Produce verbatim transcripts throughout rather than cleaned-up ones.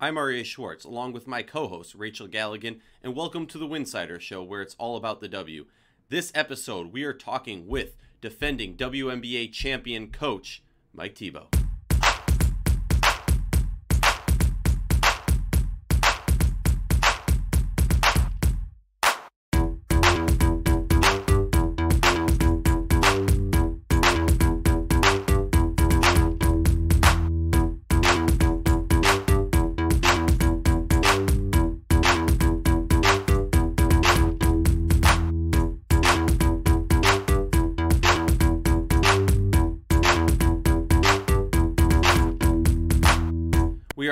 I'm Aryeh Schwartz, along with my co-host, Rachel Galligan, and welcome to the Winsidr Show, where it's all about the W. This episode, we are talking with defending W N B A champion coach, Mike Thibault.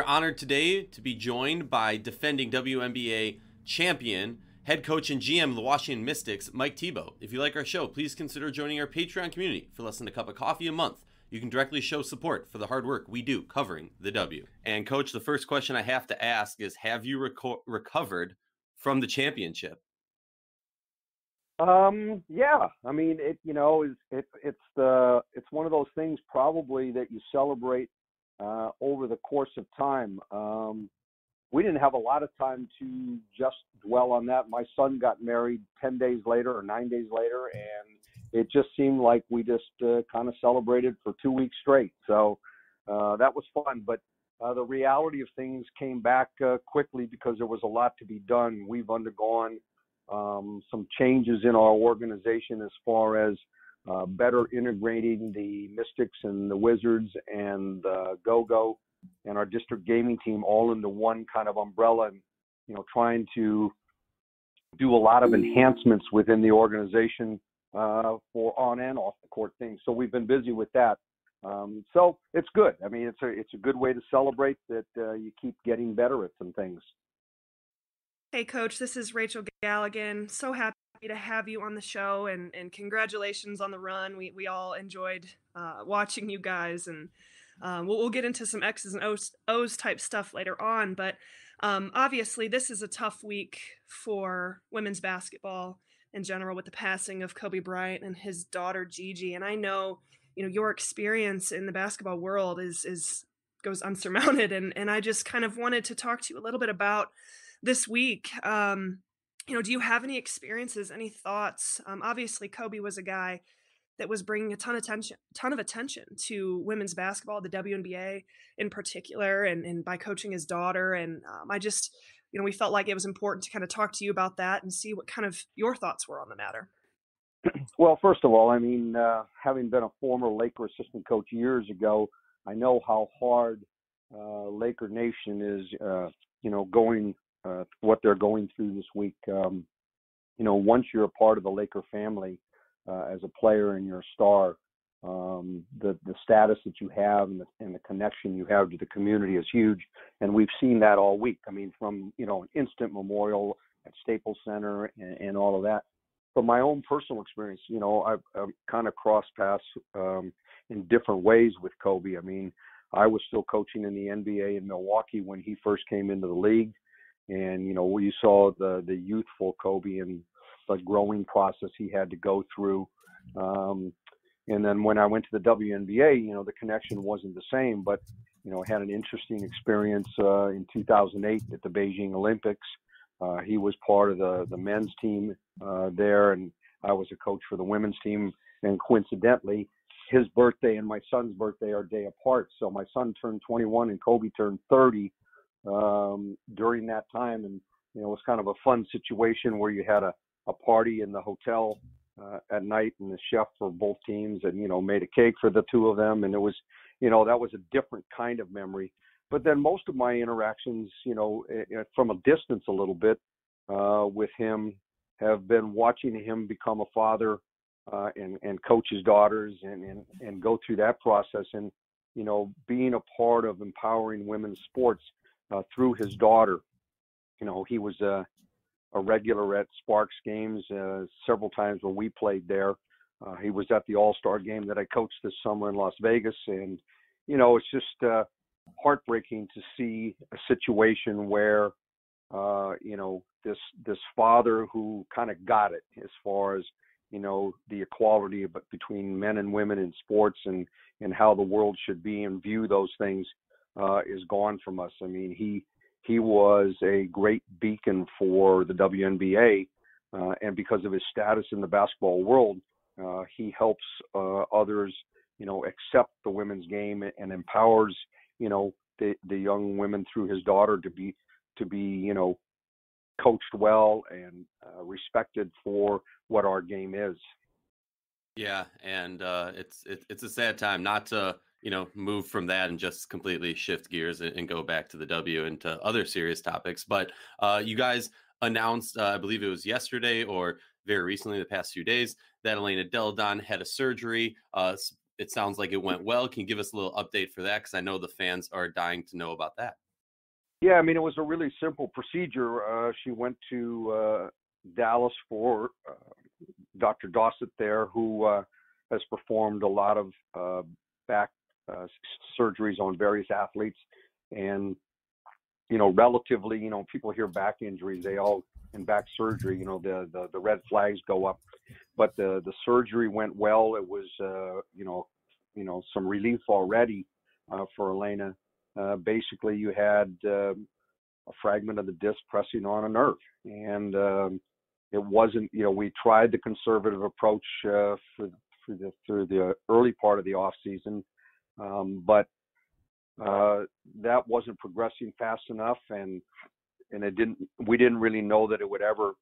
Honored today to be joined by defending W N B A champion, head coach and G M of the Washington Mystics, Mike Thibault. If you like our show, please consider joining our Patreon community for less than a cup of coffee a month. You can directly show support for the hard work we do covering the W. And coach, the first question I have to ask is, have you reco- recovered from the championship? Um, yeah, I mean, it, you know, it's, it, it's the, it's one of those things probably that you celebrate Uh, over the course of time. Um, we didn't have a lot of time to just dwell on that. My son got married ten days later or nine days later, and it just seemed like we just uh, kind of celebrated for two weeks straight. So uh, that was fun, but uh, the reality of things came back uh, quickly because there was a lot to be done. We've undergone um, some changes in our organization as far as Uh, better integrating the Mystics and the Wizards and uh, Go-Go and our district gaming team all into one kind of umbrella, and, you know, trying to do a lot of enhancements within the organization uh, for on and off the court things. So we've been busy with that. Um, so it's good. I mean, it's a, it's a good way to celebrate that uh, you keep getting better at some things. Hey, Coach, this is Rachel Galligan. So happy to have you on the show, and, and congratulations on the run. We we all enjoyed uh, watching you guys, and um, we'll, we'll get into some X's and O's, O's type stuff later on. But um, obviously, this is a tough week for women's basketball in general with the passing of Kobe Bryant and his daughter Gigi. And I know, you know, your experience in the basketball world is is goes unsurmounted, and and I just kind of wanted to talk to you a little bit about this week. Um, You know, do you have any experiences, any thoughts? Um, obviously, Kobe was a guy that was bringing a ton of attention, ton of attention to women's basketball, the W N B A in particular, and, and by coaching his daughter. And um, I just, you know, we felt like it was important to kind of talk to you about that and see what kind of your thoughts were on the matter. Well, first of all, I mean, uh, having been a former Laker assistant coach years ago, I know how hard uh, Laker Nation is, uh, you know, going Uh, what they're going through this week. Um, you know, once you're a part of the Laker family uh, as a player and you're a star, um, the, the status that you have and the, and the connection you have to the community is huge. And we've seen that all week. I mean, from, you know, an instant memorial at Staples Center and, and all of that. From my own personal experience, you know, I've, I've kind of crossed paths um, in different ways with Kobe. I mean, I was still coaching in the N B A in Milwaukee when he first came into the league. And, you know, we saw the, the youthful Kobe and the growing process he had to go through. Um, and then when I went to the W N B A, you know, the connection wasn't the same, but, you know, I had an interesting experience uh, in two thousand eight at the Beijing Olympics. Uh, he was part of the, the men's team uh, there, and I was a coach for the women's team. And coincidentally, his birthday and my son's birthday are a day apart. So my son turned twenty-one and Kobe turned thirty. Um, during that time. And, you know, it was kind of a fun situation where you had a, a party in the hotel uh, at night, and the chef for both teams and, you know, made a cake for the two of them. And it was, you know, that was a different kind of memory. But then most of my interactions, you know, it, it, from a distance a little bit uh, with him have been watching him become a father uh, and, and coach his daughters and, and, and go through that process. And, you know, being a part of empowering women's sports Uh, through his daughter. You know, he was uh, a regular at Sparks games uh, several times when we played there. Uh, he was at the All-Star game that I coached this summer in Las Vegas. And, you know, it's just uh, heartbreaking to see a situation where, uh, you know, this this father who kind of got it as far as, you know, the equality between men and women in sports and, and how the world should be and view those things. uh, is gone from us. I mean, he he was a great beacon for the W N B A, uh, and because of his status in the basketball world, uh, he helps uh, others, you know, accept the women's game and empowers, you know, the, the young women through his daughter to be to be, you know, coached well and uh, respected for what our game is. Yeah, and uh, it's it, it's a sad time not to, you know, move from that and just completely shift gears and, and go back to the W and to other serious topics. But uh, you guys announced, uh, I believe it was yesterday or very recently, the past few days, that Elena Delle Donne had a surgery. Uh, it sounds like it went well. Can you give us a little update for that? Because I know the fans are dying to know about that. Yeah, I mean, it was a really simple procedure. Uh, she went to uh, Dallas for uh, Doctor Dossett there, who uh, has performed a lot of uh, back uh, surgeries on various athletes. And, you know, relatively, you know, people hear back injuries, they all, and back surgery, you know, the, the, the red flags go up. But the, the surgery went well. It was, uh, you know, you know, some relief already uh, for Elena. Uh, basically, you had uh, a fragment of the disc pressing on a nerve, and um, it wasn't. You know, we tried the conservative approach uh, for, for the through the early part of the off season, um, but uh, that wasn't progressing fast enough, and and it didn't. We didn't really know that it would ever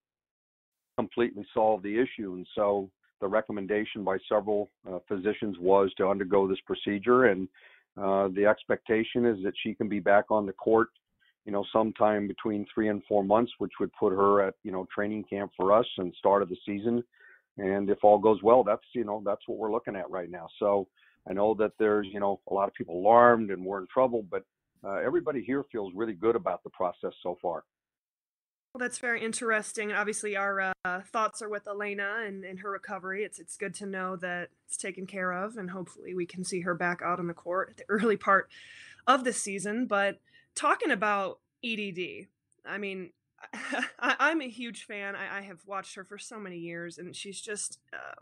completely solve the issue, and so the recommendation by several uh, physicians was to undergo this procedure. And Uh, the expectation is that she can be back on the court, you know, sometime between three and four months, which would put her at, you know, training camp for us and start of the season. And if all goes well, that's, you know, that's what we're looking at right now. So I know that there's, you know, a lot of people alarmed and we're in trouble, but uh, everybody here feels really good about the process so far. Well, that's very interesting. Obviously, our uh, thoughts are with Elena and, and her recovery. It's it's good to know that it's taken care of, and hopefully we can see her back out on the court at the early part of the season. But talking about E D D, I mean, I, I'm a huge fan. I, I have watched her for so many years, and she's just, uh,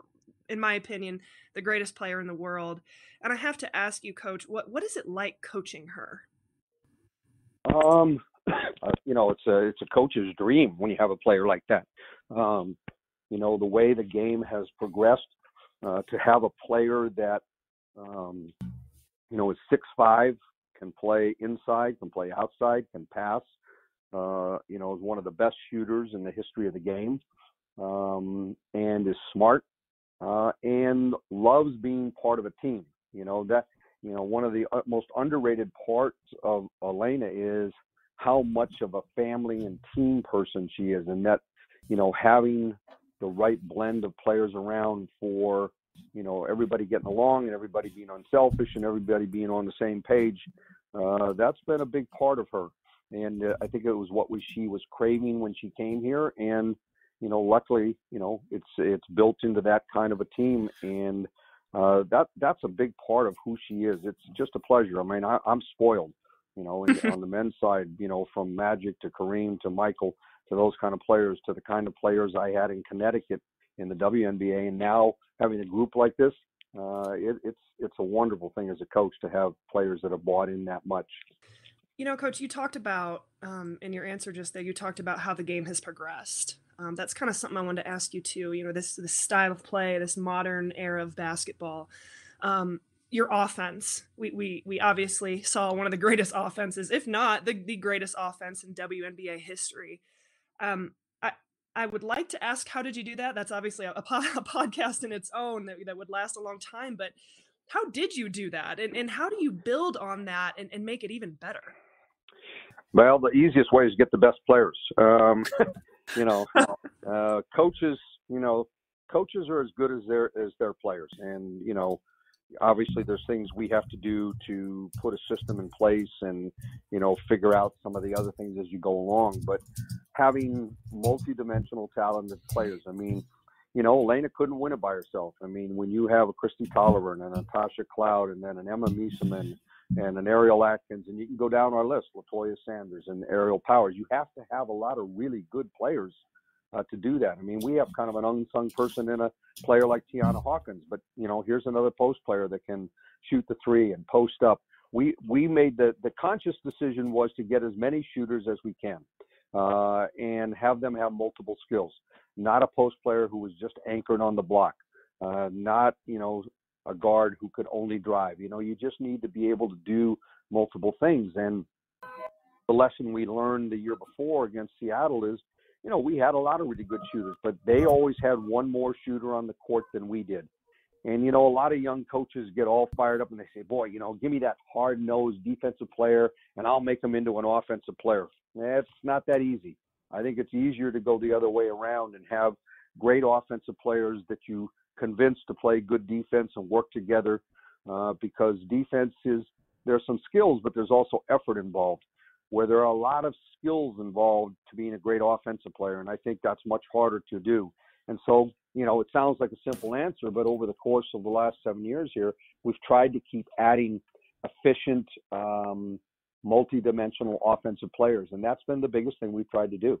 in my opinion, the greatest player in the world. And I have to ask you, Coach, what what is it like coaching her? Um. Uh, you know, it's a it's a coach's dream when you have a player like that. Um, you know, the way the game has progressed, uh, to have a player that, um, you know, is six five, can play inside, can play outside, can pass, uh, you know, is one of the best shooters in the history of the game, um, and is smart, uh, and loves being part of a team. You know, that, you know, one of the most underrated parts of Elena is how much of a family and team person she is, and that, you know, having the right blend of players around for, you know, everybody getting along and everybody being unselfish and everybody being on the same page, uh, that's been a big part of her. And uh, I think it was what we, she was craving when she came here. And, you know, luckily, you know, it's, it's built into that kind of a team. And uh, that, that's a big part of who she is. It's just a pleasure. I mean, I, I'm spoiled. You know, and on the men's side, you know, from Magic to Kareem to Michael to those kind of players, to the kind of players I had in Connecticut in the W N B A, and now having a group like this, uh, it, it's it's a wonderful thing as a coach to have players that have bought in that much. You know, Coach, you talked about um, in your answer just there, you talked about how the game has progressed. Um, that's kind of something I wanted to ask you too. You know, this this style of play, this modern era of basketball. Um, Your offense. We, we we obviously saw one of the greatest offenses, if not the, the greatest offense in W N B A history. Um, I I would like to ask, how did you do that? That's obviously a, a, po- a podcast in its own that, that would last a long time. But how did you do that? And and how do you build on that and, and make it even better? Well, the easiest way is get the best players. Um, you know, uh, coaches. You know, coaches are as good as their as their players, and you know. Obviously, there's things we have to do to put a system in place and, you know, figure out some of the other things as you go along. But having multidimensional talented players, I mean, you know, Elena couldn't win it by herself. I mean, when you have a Christy Tolliver and a Natasha Cloud and then an Emma Miesemann and an Ariel Atkins, and you can go down our list, LaToya Sanders and Ariel Powers, you have to have a lot of really good players Uh, to do that. I mean, we have kind of an unsung person in a player like Tiana Hawkins, but, you know, here's another post player that can shoot the three and post up we we made the the conscious decision was to get as many shooters as we can, uh, and have them have multiple skills. Not a post player who was just anchored on the block. Uh, not, you know, a guard who could only drive. You know, you just need to be able to do multiple things. And the lesson we learned the year before against Seattle is, you know, we had a lot of really good shooters, but they always had one more shooter on the court than we did. And, you know, a lot of young coaches get all fired up and they say, boy, you know, give me that hard-nosed defensive player and I'll make him into an offensive player. That's not that easy. I think it's easier to go the other way around and have great offensive players that you convince to play good defense and work together, uh, because defense is, there are some skills, but there's also effort involved, where there are a lot of skills involved to being a great offensive player. And I think that's much harder to do. And so, you know, it sounds like a simple answer, but over the course of the last seven years here, we've tried to keep adding efficient, um, multi-dimensional offensive players. And that's been the biggest thing we've tried to do.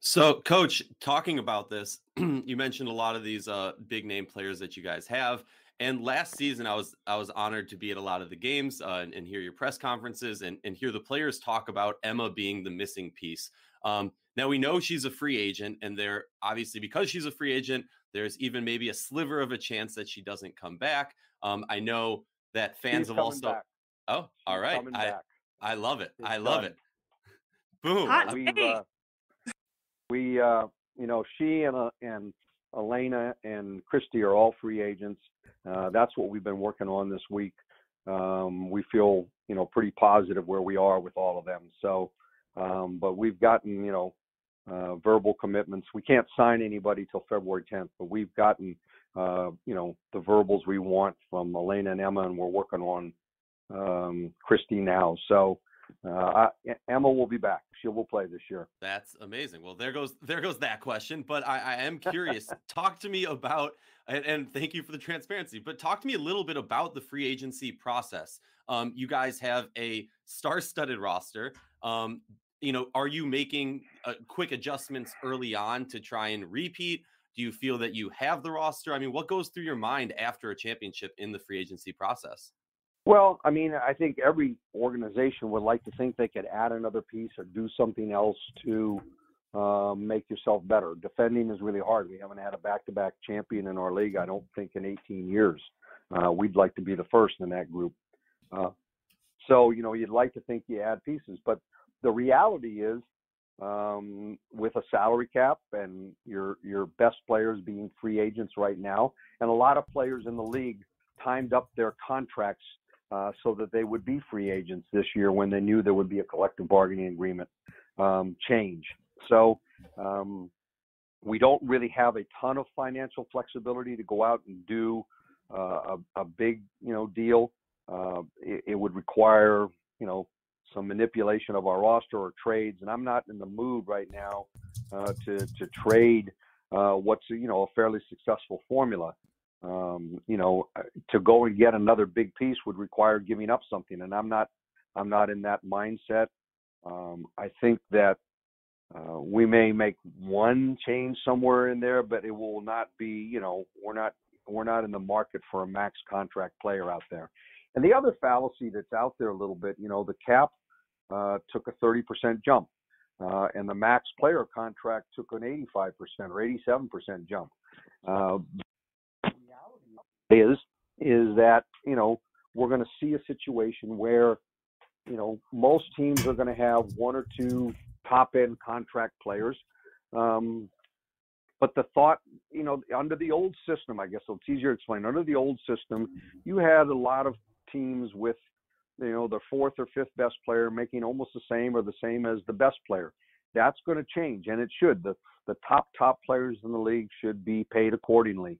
So, Coach, talking about this, you mentioned a lot of these uh, big name players that you guys have. And last season, I was I was honored to be at a lot of the games uh, and, and hear your press conferences and, and hear the players talk about Emma being the missing piece. Um, now, we know she's a free agent, and there obviously, because she's a free agent, there's even maybe a sliver of a chance that she doesn't come back. Um, I know that fans have also. Back. Oh, all right. I, I love it. She's I love done. it. Boom. We've, uh, we, uh, you know, she and uh, and Elena and Christy are all free agents. Uh, that's what we've been working on this week. Um, we feel, you know, pretty positive where we are with all of them. So, um, but we've gotten, you know, uh, verbal commitments. We can't sign anybody till February tenth, but we've gotten, uh, you know, the verbals we want from Elena and Emma, and we're working on um, Christy now. So uh, I, Emma will be back. She will play this year. That's amazing. Well, there goes, there goes that question, but I, I am curious. Talk to me about, And, and thank you for the transparency, but talk to me a little bit about the free agency process. Um, you guys have a star-studded roster. Um, you know, are you making uh, quick adjustments early on to try and repeat? Do you feel that you have the roster? I mean, what goes through your mind after a championship in the free agency process? Well, I mean, I think every organization would like to think they could add another piece or do something else to Uh, make yourself better. Defending is really hard. We haven't had a back-to-back champion in our league, I don't think, in eighteen years. Uh, we'd like to be the first in that group. Uh, so, you know, you'd like to think you add pieces. But the reality is, um, with a salary cap and your, your best players being free agents right now, and a lot of players in the league timed up their contracts uh, so that they would be free agents this year when they knew there would be a collective bargaining agreement um, change. So um, we don't really have a ton of financial flexibility to go out and do uh, a, a big, you know, deal. Uh, it, it would require, you know, some manipulation of our roster or trades. And I'm not in the mood right now uh, to, to trade uh, what's, you know, a fairly successful formula. Um, you know, to go and get another big piece would require giving up something. And I'm not, I'm not in that mindset. Um, I think that, Uh, we may make one change somewhere in there, but it will not be, you know, we're not we're not in the market for a max contract player out there. And the other fallacy that's out there a little bit, you know, the cap uh, took a thirty percent jump, uh, and the max player contract took an eighty-five percent or eighty-seven percent jump. Uh, the reality is, is that, you know, we're going to see a situation where, you know, most teams are going to have one or two top-end contract players. Um, but the thought, you know, under the old system, I guess it's easier to explain. Under the old system, you had a lot of teams with, you know, the fourth or fifth best player making almost the same or the same as the best player. That's going to change, and it should. The, the top, top players in the league should be paid accordingly.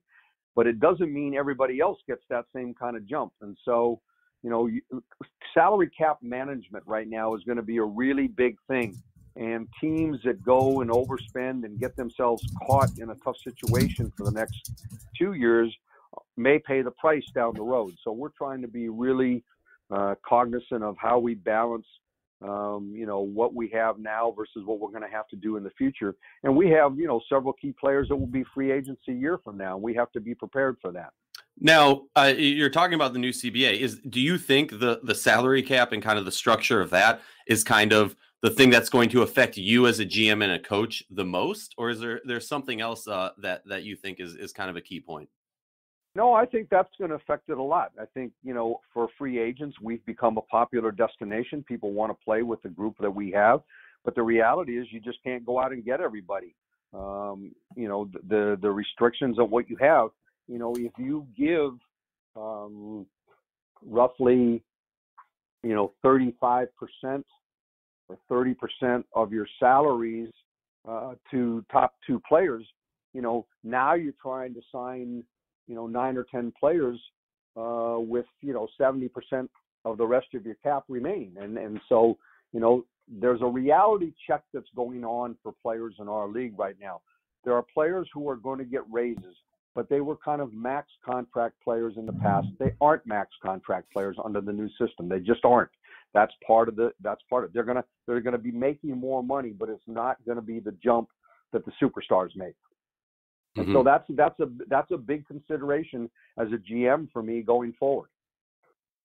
But it doesn't mean everybody else gets that same kind of jump. And so, you know, salary cap management right now is going to be a really big thing. And teams that go and overspend and get themselves caught in a tough situation for the next two years may pay the price down the road. So we're trying to be really uh, cognizant of how we balance, um, you know, what we have now versus what we're going to have to do in the future. And we have, you know, several key players that will be free agents a year from now. We have to be prepared for that. Now, uh, you're talking about the new C B A. Is do you think the the salary cap and kind of the structure of that is kind of the thing that's going to affect you as a G M and a coach the most, or is there there's something else uh, that that you think is is kind of a key point? No, I think that's going to affect it a lot. I think, you know, for free agents, we've become a popular destination. People want to play with the group that we have, but the reality is you just can't go out and get everybody. Um, you know, the the restrictions of what you have. You know, if you give um, roughly, you know, thirty-five percent or thirty percent of your salaries uh, to top two players, you know, now you're trying to sign, you know, nine or ten players uh, with, you know, seventy percent of the rest of your cap remaining. And, and so, you know, there's a reality check that's going on for players in our league right now. There are players who are going to get raises, but they were kind of max contract players in the past. They aren't max contract players under the new system. They just aren't. That's part of the, that's part of, they're going to, they're going to be making more money, but it's not going to be the jump that the superstars make. And mm-hmm. so that's, that's a, that's a big consideration as a G M for me going forward.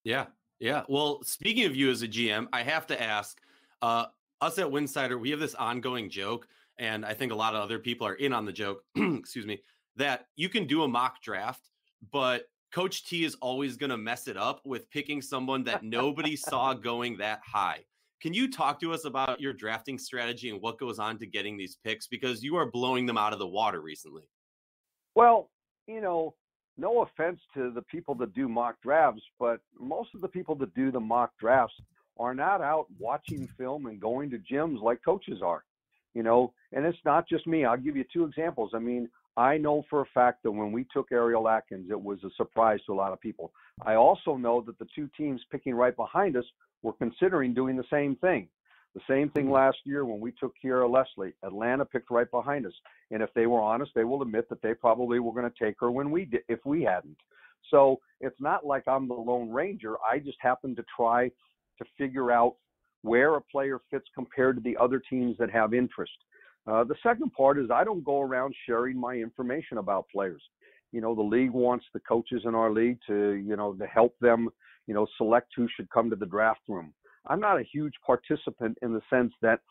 Yeah. Yeah. Well, speaking of you as a G M, I have to ask, uh, us at Winsidr, we have this ongoing joke, and I think a lot of other people are in on the joke, excuse me, that you can do a mock draft, but Coach T is always going to mess it up with picking someone that nobody saw going that high. Can you talk to us about your drafting strategy and what goes on to getting these picks? Because you are blowing them out of the water recently. Well, you know, no offense to the people that do mock drafts, but most of the people that do the mock drafts are not out watching film and going to gyms like coaches are, you know, and it's not just me. I'll give you two examples. I mean, I know for a fact that when we took Ariel Atkins, it was a surprise to a lot of people. I also know that the two teams picking right behind us were considering doing the same thing. The same thing last year when we took Kiara Leslie. Atlanta picked right behind us. And if they were honest, they will admit that they probably were going to take her when we did, if we hadn't. So it's not like I'm the Lone Ranger. I just happened to try to figure out where a player fits compared to the other teams that have interest. Uh, the second part is I don't go around sharing my information about players. You know, the league wants the coaches in our league to, you know, to help them, you know, select who should come to the draft room. I'm not a huge participant in the sense that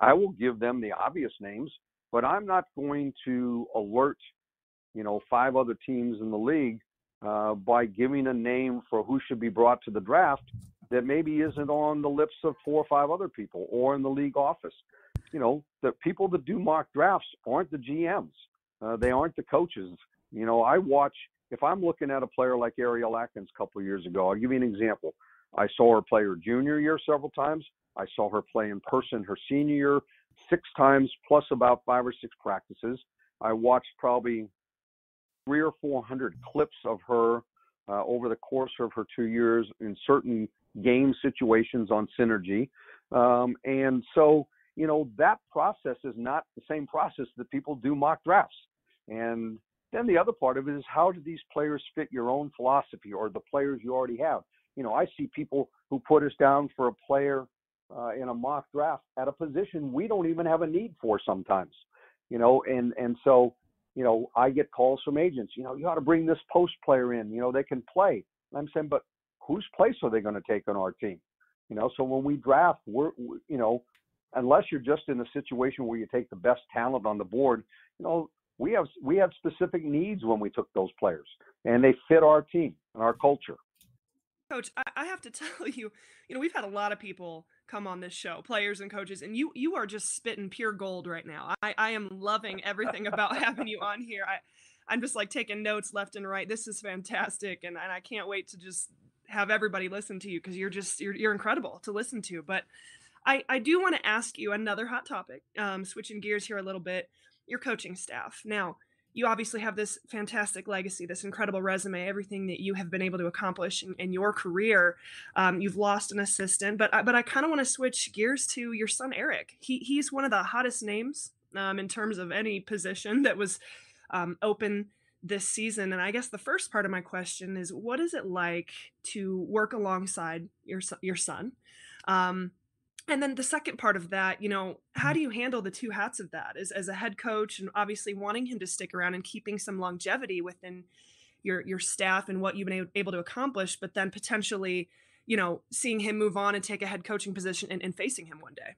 I will give them the obvious names, but I'm not going to alert, you know, five other teams in the league uh, by giving a name for who should be brought to the draft that maybe isn't on the lips of four or five other people or in the league office. You know, the people that do mock drafts aren't the G Ms. Uh, they aren't the coaches. You know, I watch, if I'm looking at a player like Ariel Atkins a couple of years ago, I'll give you an example. I saw her play her junior year several times. I saw her play in person her senior year six times, plus about five or six practices. I watched probably three or four hundred clips of her uh, over the course of her two years in certain game situations on Synergy. Um, and so, you know, that process is not the same process that people do mock drafts. And then the other part of it is, how do these players fit your own philosophy or the players you already have? You know, I see people who put us down for a player uh, in a mock draft at a position we don't even have a need for sometimes, you know, and, and so, you know, I get calls from agents, you know, you ought to bring this post player in, you know, they can play. And I'm saying, but whose place are they going to take on our team? You know, so when we draft, we're, we, you know, unless you're just in a situation where you take the best talent on the board, you know, we have we have specific needs when we took those players, and they fit our team and our culture. Coach, I have to tell you, you know, we've had a lot of people come on this show, players and coaches, and you you are just spitting pure gold right now. I, I am loving everything about having you on here. I, I'm just like taking notes left and right. This is fantastic, and, and I can't wait to just have everybody listen to you, because you're just you're you're incredible to listen to. But I, I do want to ask you another hot topic, um, switching gears here a little bit, your coaching staff. Now, you obviously have this fantastic legacy, this incredible resume, everything that you have been able to accomplish in, in your career. Um, you've lost an assistant, but I, but I kind of want to switch gears to your son, Eric. He He's one of the hottest names um, in terms of any position that was um, open this season. And I guess the first part of my question is, what is it like to work alongside your, your son? Um, And then the second part of that, you know, how do you handle the two hats of that as, as a head coach, and obviously wanting him to stick around and keeping some longevity within your your staff and what you've been able to accomplish, but then potentially, you know, seeing him move on and take a head coaching position and, and facing him one day?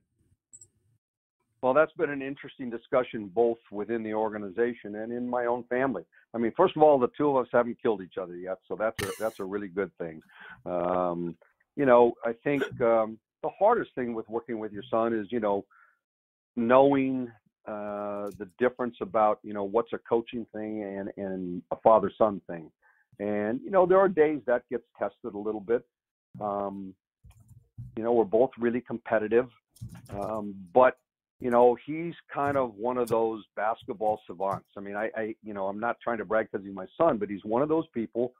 Well, that's been an interesting discussion, both within the organization and in my own family. I mean, first of all, the two of us haven't killed each other yet, so that's a, that's a really good thing. Um, you know, I think um, the hardest thing with working with your son is, you know, knowing uh, the difference about, you know, what's a coaching thing and, and a father-son thing. And, you know, there are days that gets tested a little bit. Um, you know, we're both really competitive, um, but, you know, he's kind of one of those basketball savants. I mean, I, I you know, I'm not trying to brag because he's my son, but he's one of those people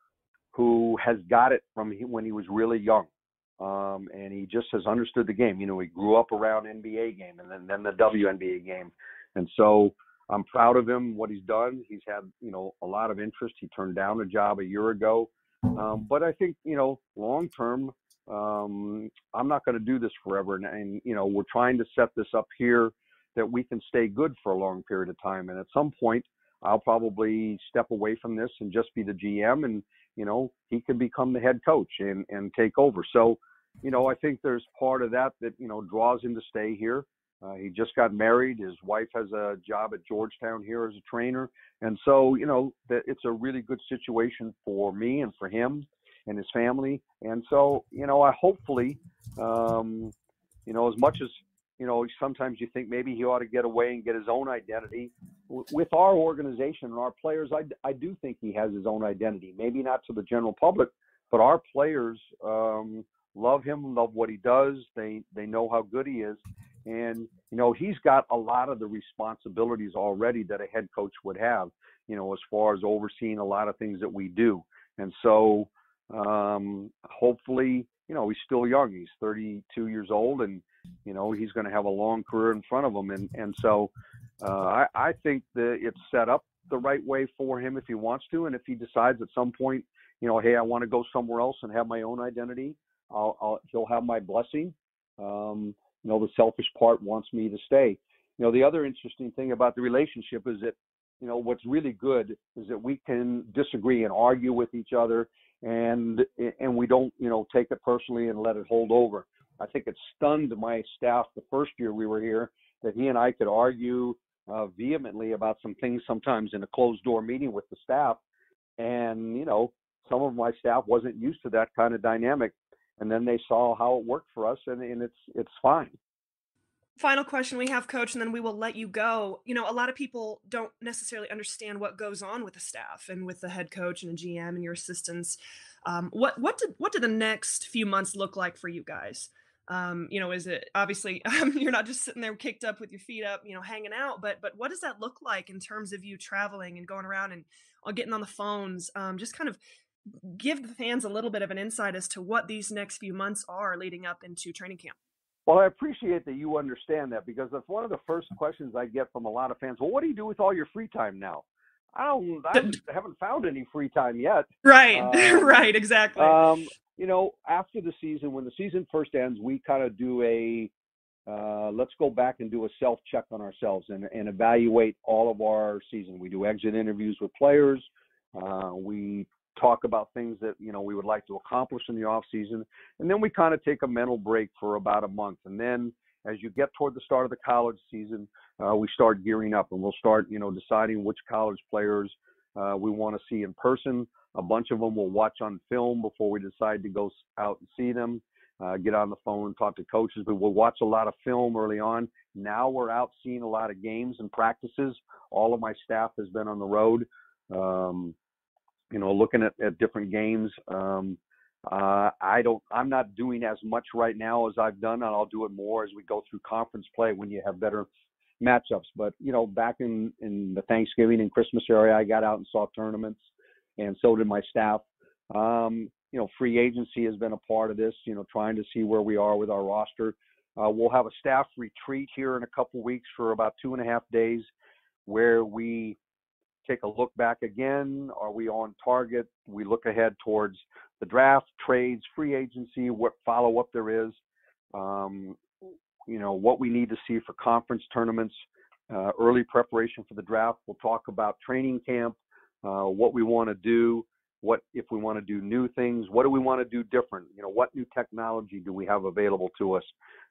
who has got it from he, when he was really young. Um, and he just has understood the game. You know, he grew up around N B A game and then, then the W N B A game. And so I'm proud of him, what he's done. He's had, you know, a lot of interest. He turned down a job a year ago. Um, but I think, you know, long term, um I'm not going to do this forever, and, and you know, we're trying to set this up here that we can stay good for a long period of time, and at some point I'll probably step away from this and just be the G M, and you know, he can become the head coach and and take over. So you know, I think there's part of that that, you know, draws him to stay here. Uh, he just got married, his wife has a job at Georgetown here as a trainer, and so you know, that it's a really good situation for me and for him and his family. And so, you know, I hopefully, um, you know, as much as, you know, sometimes you think maybe he ought to get away and get his own identity w- with our organization and our players. I, I do think he has his own identity, maybe not to the general public, but our players um, love him, love what he does. They, they know how good he is. And, you know, he's got a lot of the responsibilities already that a head coach would have, you know, as far as overseeing a lot of things that we do. And so, um hopefully, you know, he's still young, he's thirty-two years old, and you know, he's going to have a long career in front of him, and and so uh I, I think that it's set up the right way for him if he wants to, and if he decides at some point, you know, hey, I want to go somewhere else and have my own identity, I'll, I'll he'll have my blessing. Um you know, the selfish part wants me to stay. You know, the other interesting thing about the relationship is that, you know, what's really good is that we can disagree and argue with each other, and and we don't, you know, take it personally and let it hold over. I think it stunned my staff the first year we were here that he and I could argue uh, vehemently about some things sometimes in a closed door meeting with the staff. And, you know, some of my staff wasn't used to that kind of dynamic. And then they saw how it worked for us, and, and it's it's fine. Final question we have, Coach, and then we will let you go. You know, a lot of people don't necessarily understand what goes on with the staff and with the head coach and the G M and your assistants. Um, what what did what did the next few months look like for you guys? Um, you know, is it obviously um, you're not just sitting there kicked up with your feet up, you know, hanging out, but but what does that look like in terms of you traveling and going around and getting on the phones? Um, just kind of give the fans a little bit of an insight as to what these next few months are leading up into training camp. Well, I appreciate that you understand that, because that's one of the first questions I get from a lot of fans. Well, what do you do with all your free time now? I don't, I haven't found any free time yet. Right, um, right, exactly. Um, you know, after the season, when the season first ends, we kind of do a, uh, let's go back and do a self-check on ourselves and, and evaluate all of our season. We do exit interviews with players. Uh, we talk about things that, you know, we would like to accomplish in the off season. And then we kind of take a mental break for about a month. And then as you get toward the start of the college season, uh, we start gearing up, and we'll start, you know, deciding which college players uh, we want to see in person. A bunch of them we'll watch on film before we decide to go out and see them, uh, get on the phone, talk to coaches. But we'll watch a lot of film early on. Now we're out seeing a lot of games and practices. All of my staff has been on the road. Um, You know, looking at, at different games. Um, uh, I don't, I'm not doing as much right now as I've done, and I'll do it more as we go through conference play when you have better matchups. But, you know, back in, in the Thanksgiving and Christmas area, I got out and saw tournaments, and so did my staff. Um, you know, free agency has been a part of this, you know, trying to see where we are with our roster. Uh, we'll have a staff retreat here in a couple weeks for about two and a half days where we take a look back again. Are we on target? We look ahead towards the draft, trades, free agency, what follow-up there is, um, you know, what we need to see for conference tournaments, uh, early preparation for the draft. We'll talk about training camp, uh, what we want to do, what if we want to do new things, what do we want to do different, you know, what new technology do we have available to us?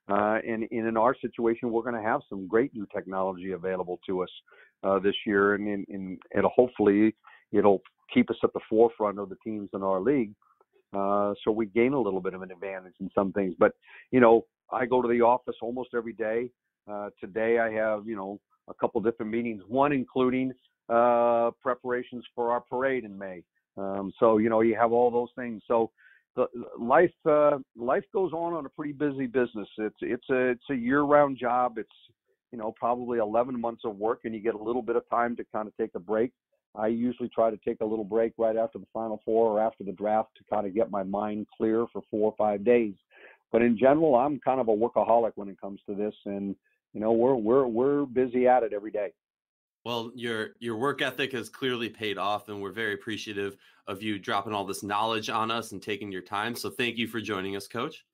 Uh, and, and in our situation, we're going to have some great new technology available to us uh, this year, and, and, and it'll hopefully it'll keep us at the forefront of the teams in our league. Uh, so we gain a little bit of an advantage in some things. But, you know, I go to the office almost every day. Uh, today I have, you know, a couple different meetings, one including uh, preparations for our parade in May. Um, so, you know, you have all those things. So the life, uh, life goes on on a pretty busy business. It's, it's a, it's a year round job. It's, you know, probably eleven months of work, and you get a little bit of time to kind of take a break. I usually try to take a little break right after the Final Four or after the draft to kind of get my mind clear for four or five days. But in general, I'm kind of a workaholic when it comes to this. And, you know, we're, we're, we're busy at it every day. Well, your your work ethic has clearly paid off, and we're very appreciative of you dropping all this knowledge on us and taking your time. So thank you for joining us, Coach.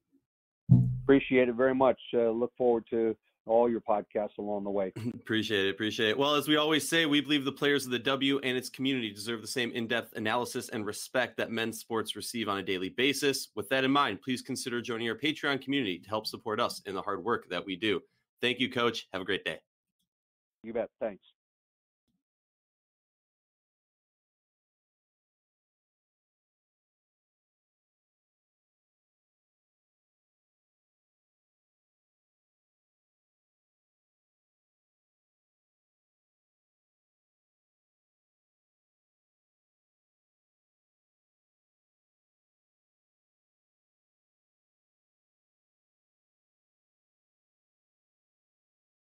Appreciate it very much. Uh, look forward to all your podcasts along the way. Appreciate it. Appreciate it. Well, as we always say, we believe the players of the W and its community deserve the same in-depth analysis and respect that men's sports receive on a daily basis. With that in mind, please consider joining our Patreon community to help support us in the hard work that we do. Thank you, Coach. Have a great day. You bet. Thanks.